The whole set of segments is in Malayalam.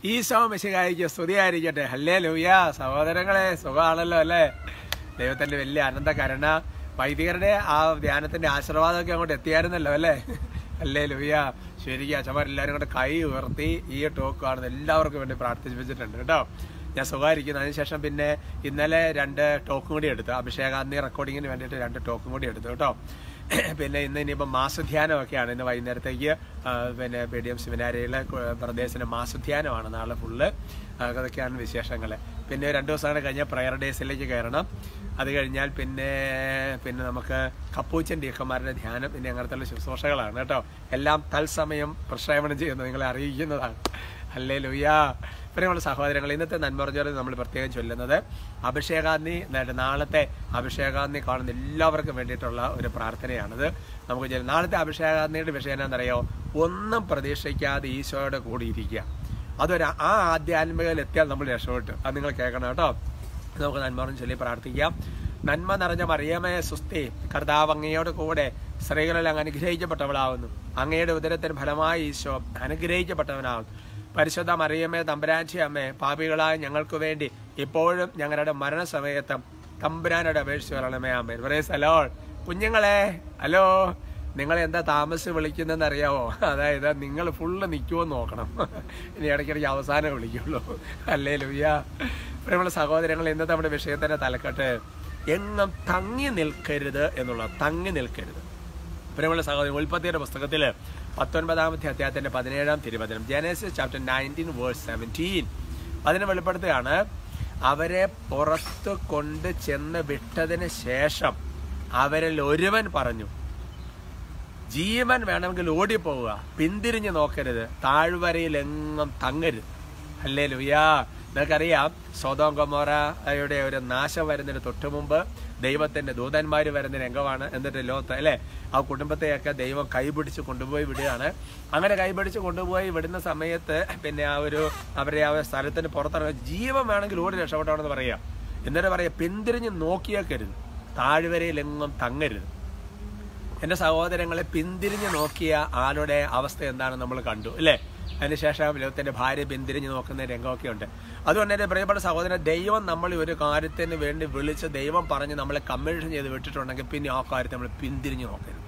Esau Meshagaya, Sudia, Hallelujah, Savarangalas, Sovala, Leotan Villa, Ananda Karana, by the other day of the Anathan Ashrava came out at theatre in the Lole, Hallelujah, Shiria, Savarilla, Kai, Urti, ear talk, or the Laura given to practice visit and read up. Yasavari and Session Pinne, Inale, and Talk Moody at the Abishagan, recording invented and Talk Moody at the top. പിന്നെ ഇന്നെ ഇനിയിപ്പോ മാസധ്യാനമൊക്കെയാണ് ഇന്ന് വൈകുന്നേരത്തേക്ക് പിന്നെ പേടിഎം സെമിനാരിയിലെ പ്രദേശിൻ്റെ മാസധ്യാനമാണ് നാളെ ഫുള്ള് അതൊക്കെയാണ് വിശേഷങ്ങൾ പിന്നെ രണ്ട് ദിവസമാണ് കഴിഞ്ഞാൽ പ്രയർ ഡേയ്സിലേക്ക് കയറണം അത് കഴിഞ്ഞാൽ പിന്നെ പിന്നെ നമുക്ക് കപ്പൂച്ചൻ ഡിയക്കന്മാരുടെ ധ്യാനം പിന്നെ അങ്ങനത്തെയുള്ള ശുശ്രൂഷകളാണ് കേട്ടോ എല്ലാം തൽസമയം പ്രക്ഷേപണം ചെയ്യുന്നത് നിങ്ങളെ അറിയിക്കുന്നതാണ് ഹല്ലേലൂയ പ്രിയമുള്ള സഹോദരങ്ങളെ ഇന്നത്തെ നന്മറിഞ്ഞോടെ നമ്മൾ പ്രത്യേകം ചൊല്ലുന്നത് അഭിഷേകാഗ്നി നാളത്തെ അഭിഷേകാഗ്നി കാണുന്ന എല്ലാവർക്കും വേണ്ടിയിട്ടുള്ള ഒരു പ്രാർത്ഥനയാണിത് നമുക്ക് നാളത്തെ അഭിഷേകാഗ്നിയുടെ വിഷയം എന്താണെന്നറിയോ ഒന്നും പ്രതീക്ഷിക്കാതെ ഈശോയുടെ കൂടെ ഇരിക്കുക അതൊരു ആ ആധ്യാത്മികതയിൽ എത്തിയാൽ നമ്മൾ രക്ഷപ്പെട്ടു അത് നിങ്ങൾ കേൾക്കണം കേട്ടോ നമുക്ക് നന്മറിഞ്ഞ് ചൊല്ലി പ്രാർത്ഥിക്കാം നന്മ നിറഞ്ഞ മറിയമേ സുസ്തി കർത്താവ് അങ്ങയോട് കൂടെ സ്ത്രീകളിൽ അങ്ങ് അനുഗ്രഹിക്കപ്പെട്ടവളാവുന്നു അങ്ങയുടെ ഉദരത്തിന് ഫലമായി ഈശോ അനുഗ്രഹിക്കപ്പെട്ടവനാവുന്നു പരിശുദ്ധ മറിയമേ തമ്പുരാൻ്റെ അമ്മേ പാപികളായ ഞങ്ങൾക്ക് വേണ്ടി ഇപ്പോഴും ഞങ്ങളുടെ മരണസമയത്ത് തമ്പുരാനോട് അപേക്ഷിച്ച് പറയണമേ ആമേൻ പ്രൈസ് ദി ലോർഡ് കുഞ്ഞുങ്ങളെ ഹലോ നിങ്ങളെ എന്താ താമസിച്ച് വിളിക്കുന്നതെന്ന് അറിയാമോ അതായത് നിങ്ങൾ ഫുള്ള് നിൽക്കുമെന്ന് നോക്കണം ഇനി ഇടയ്ക്കിടയ്ക്ക് അവസാനം വിളിക്കുള്ളൂ ഹല്ലേലൂയ പ്രിയമുള്ള സഹോദരങ്ങൾ ഇന്നത്തെ നമ്മുടെ വിഷയത്തിൻ്റെ തലക്കെട്ട് എങ്ങും തങ്ങി നിൽക്കരുത് എന്നുള്ള തങ്ങി നിൽക്കരുത് പ്രിയമുള്ള സഹോദരൻ ഉൽപ്പത്തിയുടെ പുസ്തകത്തിൽ 19-ാമത്തെ അധ്യായത്തിന്റെ 17-ാം തിരുവചനം ജനസിസ് ചാപ്റ്റർ 19 വേഴ്സ് 17 അതിനെ വെളിപ്പെടുത്തുകയാണ് അവരെ പുറത്തു കൊണ്ട് ചെന്ന് വിട്ടതിന് ശേഷം അവരിൽ ഒരുവൻ പറഞ്ഞു ജീവൻ വേണമെങ്കിൽ ഓടിപ്പോവുക പിന്തിരിഞ്ഞ് നോക്കരുത് താഴ്വരയിലെങ്ങും തങ്ങരുത് ഹല്ലേലൂയാ നിങ്ങൾക്കറിയാം സൊദോം ഗൊമോറയുടെ ഒരു നാശം വരുന്നതിന് തൊട്ടു മുമ്പ് ദൈവത്തിൻ്റെ ദൂതന്മാർ വരുന്ന രംഗമാണ് എന്നിട്ട് ലോത്ത് അല്ലേ ആ കുടുംബത്തെയൊക്കെ ദൈവം കൈപിടിച്ച് കൊണ്ടുപോയി വിടുകയാണ് അങ്ങനെ കൈപിടിച്ച് കൊണ്ടുപോയി വിടുന്ന സമയത്ത് പിന്നെ ആ ഒരു അവരെ ആ സ്ഥലത്തിന് പുറത്തിറങ്ങി ജീവൻ വേണമെങ്കിൽ ഓടി രക്ഷപ്പെടണമെന്ന് പറയുക എന്നിട്ട് പറയുക പിന്തിരിഞ്ഞ് നോക്കിയേക്കരുത് താഴ്വരയിലെങ്ങും തങ്ങരുത് എൻ്റെ സഹോദരങ്ങളെ പിന്തിരിഞ്ഞ് നോക്കിയ ആളുടെ അവസ്ഥ എന്താണെന്ന് നമ്മൾ കണ്ടു അല്ലേ അതിനുശേഷം ലോകത്തിൻ്റെ ഭാര്യ പിന്തിരിഞ്ഞ് നോക്കുന്ന രംഗമൊക്കെ ഉണ്ട് അതുകൊണ്ട് എൻ്റെ പ്രിയപ്പെട്ട സഹോദരൻ ദൈവം നമ്മൾ ഒരു കാര്യത്തിന് വേണ്ടി വിളിച്ച് ദൈവം പറഞ്ഞ് നമ്മളെ കമ്മീഷൻ ചെയ്ത് വിട്ടിട്ടുണ്ടെങ്കിൽ പിന്നെ ആ കാര്യത്തെ നമ്മൾ പിന്തിരിഞ്ഞ് നോക്കരുത്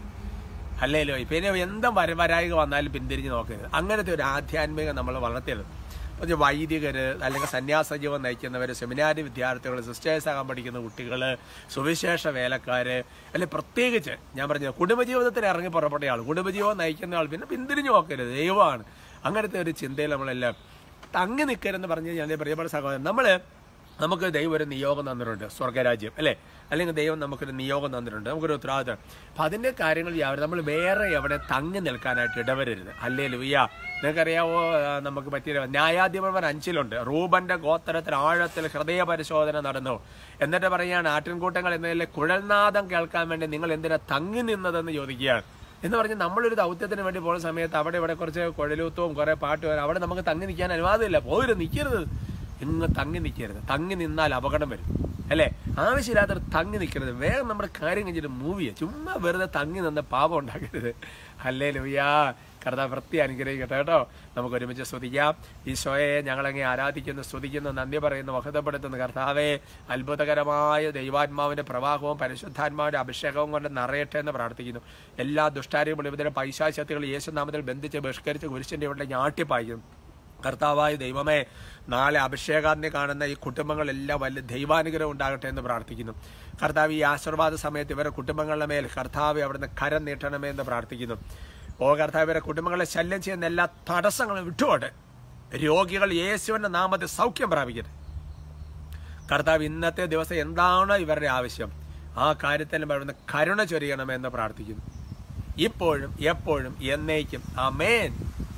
അല്ലേലോ പിന്നെ എന്തും വരവരായിക വന്നാലും പിന്തിരിഞ്ഞ് നോക്കരുത് അങ്ങനത്തെ ഒരു ആധ്യാത്മിക നമ്മൾ വളർത്തരുത് അത് വൈദികർ അല്ലെങ്കിൽ സന്യാസ ജീവൻ നയിക്കുന്നവർ സെമിനാരി വിദ്യാർത്ഥികൾ സിസ്റ്റേഴ്സാകാൻ പഠിക്കുന്ന കുട്ടികൾ സുവിശേഷ വേലക്കാർ അല്ലെങ്കിൽ പ്രത്യേകിച്ച് ഞാൻ പറഞ്ഞത് കുടുംബജീവിതത്തിന് ഇറങ്ങി പുറപ്പെട്ട ആൾ കുടുംബജീവൻ നയിക്കുന്ന ആൾ പിന്നെ പിന്തിരിഞ്ഞ് നോക്കരുത് ദൈവമാണ് അങ്ങനത്തെ ഒരു ചിന്തയിൽ നമ്മളെല്ലാം തങ്ങി നിൽക്കരുതെന്ന് പറഞ്ഞു കഴിഞ്ഞാൽ പ്രിയപ്പെട്ട സഹോദരൻ നമുക്ക് ദൈവം ഒരു നിയോഗം തന്നിട്ടുണ്ട് സ്വർഗരാജ്യം അല്ലേ അല്ലെങ്കിൽ ദൈവം നമുക്കൊരു നിയോഗം തന്നിട്ടുണ്ട് നമുക്കൊരു ഉത്തരവാദിത്തം അപ്പം അതിൻ്റെ കാര്യങ്ങൾ യാവരും നമ്മൾ വേറെ എവിടെ തങ്ങി നിൽക്കാനായിട്ട് ഇടവരരുത് ഹല്ലേലൂയ നിങ്ങൾക്കറിയാമോ നമുക്ക് പറ്റിയ ന്യായാധിപന്മാർ 5-ലുണ്ട് റൂബൻ്റെ ഗോത്രത്തിൽ ആഴത്തിൽ ഹൃദയ പരിശോധന നടന്നു എന്നിട്ട് പറയുകയാണ് ആട്ടിൻകൂട്ടങ്ങൾ എന്നതിലെ കുഴൽനാദം കേൾക്കാൻ വേണ്ടി നിങ്ങൾ എന്തിനാണ് തങ്ങി നിന്നതെന്ന് ചോദിക്കുകയാണ് എന്ന് പറഞ്ഞാൽ നമ്മളൊരു ദൗത്യത്തിന് വേണ്ടി പോകുന്ന സമയത്ത് അവിടെ ഇവിടെ കുറച്ച് കുഴലൂത്തവും കുറേ പാട്ട് വരാം അവിടെ നമുക്ക് തങ്ങി നിൽക്കാൻ അനുവാദമില്ല പോയി നിൽക്കരുത് ഇങ്ങ് തങ്ങി നിൽക്കരുത് തങ്ങി നിന്നാൽ അപകടം വരും അല്ലേ ആവശ്യമില്ലാത്തൊരു തങ്ങി നിൽക്കരുത് വേറെ നമ്മുടെ കാര്യം കഴിഞ്ഞിട്ട് മൂവ് ചെയ്യുക ചുമ്മാ വെറുതെ തങ്ങി നിന്ന് പാപം ഉണ്ടാക്കരുത് ഹല്ലേലൂയ കർത്താവ് വൃത്തി അനുഗ്രഹിക്കട്ടെ കേട്ടോ നമുക്ക് ഒരുമിച്ച് സ്തുതിക്കാം ഈശോയെ ഞങ്ങളങ്ങ് ആരാധിക്കുന്നു സ്തുതിക്കുന്നു നന്ദി പറയുന്നു മഹത്വപ്പെടുത്തുന്നു കർത്താവേ അത്ഭുതകരമായ ദൈവാത്മാവിൻ്റെ പ്രവാഹവും പരിശുദ്ധാത്മാവിൻ്റെ അഭിഷേകവും കൊണ്ട് നിറയട്ടെ എന്ന് പ്രാർത്ഥിക്കുന്നു എല്ലാ ദുഷ്ടാരിയും വിളിവിതര പൈശാചാത്യങ്ങൾ യേശുനാമത്തിൽ ബന്ധിച്ച് ബഹിഷ്കരിച്ച് കുരിശിൻ്റെ ഇവിടെ ഞാട്ടിപ്പായിക്കുന്നു കർത്താവായ ദൈവമേ നാളെ അഭിഷേകാഗ്നി കാണുന്ന ഈ കുടുംബങ്ങളെല്ലാം വലിയ ദൈവാനുഗ്രഹം ഉണ്ടാകട്ടെ എന്ന് പ്രാർത്ഥിക്കുന്നു കർത്താവ് ഈ ആശീർവാദ സമയത്ത് ഇവരുടെ കുടുംബങ്ങളുടെ മേൽ കർത്താവ് അവിടുന്ന് കരം നീട്ടണമേ എന്ന് പ്രാർത്ഥിക്കുന്നു ഓ കർത്താവ് ഇവരുടെ കുടുംബങ്ങളെ ശല്യം ചെയ്യുന്ന എല്ലാ തടസ്സങ്ങളും വിട്ടുപോട്ടെ രോഗികൾ യേശുവിൻ്റെ നാമത്തിൽ സൗഖ്യം പ്രാപിക്കട്ടെ കർത്താവ് ഇന്നത്തെ ദിവസം എന്താണോ ഇവരുടെ ആവശ്യം ആ കാര്യത്തിലും അവിടുന്ന് കരുണ ചൊരിയണമെന്ന് പ്രാർത്ഥിക്കുന്നു ഇപ്പോഴും എപ്പോഴും എന്നേക്കും ആമേൻ